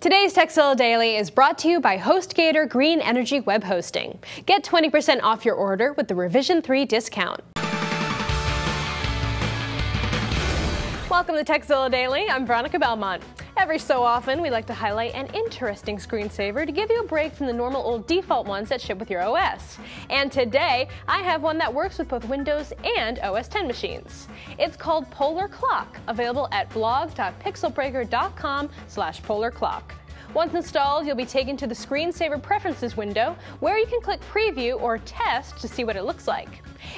Today's Tekzilla Daily is brought to you by HostGator Green Energy Web Hosting. Get 20% off your order with the Revision 3 discount. Welcome to Tekzilla Daily. I'm Veronica Belmont. Every so often, we like to highlight an interesting screensaver to give you a break from the normal old default ones that ship with your OS. And today, I have one that works with both Windows and OS X machines. It's called Polar Clock, available at blog.pixelbreaker.com/polarclock. Once installed, you'll be taken to the Screensaver Preferences window, where you can click Preview or Test to see what it looks like.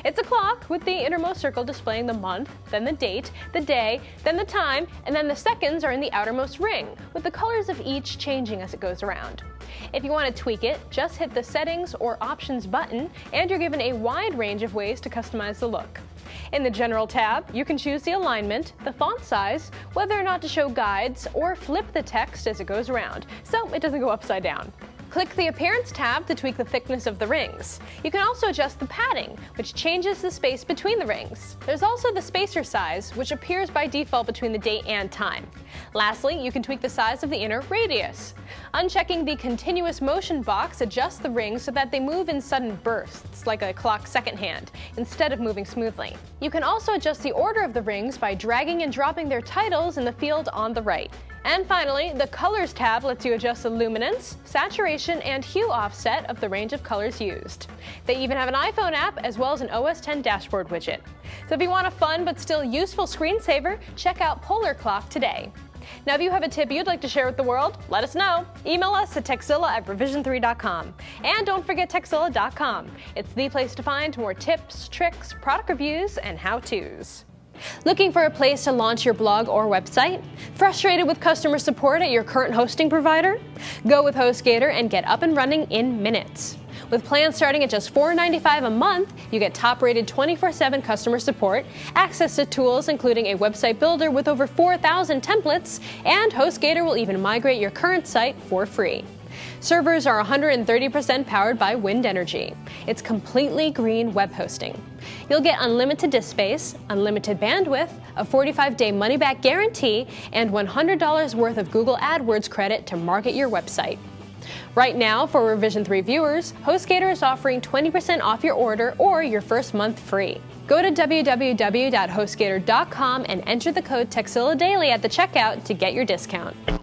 It's a clock with the innermost circle displaying the month, then the date, the day, then the time, and then the seconds are in the outermost ring, with the colors of each changing as it goes around. If you want to tweak it, just hit the Settings or Options button, and you're given a wide range of ways to customize the look. In the General tab, you can choose the alignment, the font size, whether or not to show guides, or flip the text as it goes around, so it doesn't go upside down. Click the Appearance tab to tweak the thickness of the rings. You can also adjust the padding, which changes the space between the rings. There's also the spacer size, which appears by default between the date and time. Lastly, you can tweak the size of the inner radius. Unchecking the Continuous Motion box adjusts the rings so that they move in sudden bursts, like a clock second hand, instead of moving smoothly. You can also adjust the order of the rings by dragging and dropping their titles in the field on the right. And finally, the Colors tab lets you adjust the luminance, saturation, and hue offset of the range of colors used. They even have an iPhone app as well as an OS X dashboard widget. So if you want a fun but still useful screensaver, check out Polar Clock today. Now, if you have a tip you'd like to share with the world, let us know. Email us at tekzilla@revision3.com. And don't forget tekzilla.com. It's the place to find more tips, tricks, product reviews, and how-tos. Looking for a place to launch your blog or website? Frustrated with customer support at your current hosting provider? Go with HostGator and get up and running in minutes. With plans starting at just $4.95 a month, you get top-rated 24/7 customer support, access to tools including a website builder with over 4,000 templates, and HostGator will even migrate your current site for free. Servers are 130% powered by wind energy. It's completely green web hosting. You'll get unlimited disk space, unlimited bandwidth, a 45-day money-back guarantee, and $100 worth of Google AdWords credit to market your website. Right now, for Revision 3 viewers, HostGator is offering 20% off your order or your first month free. Go to www.hostgator.com and enter the code TekzillaDaily at the checkout to get your discount.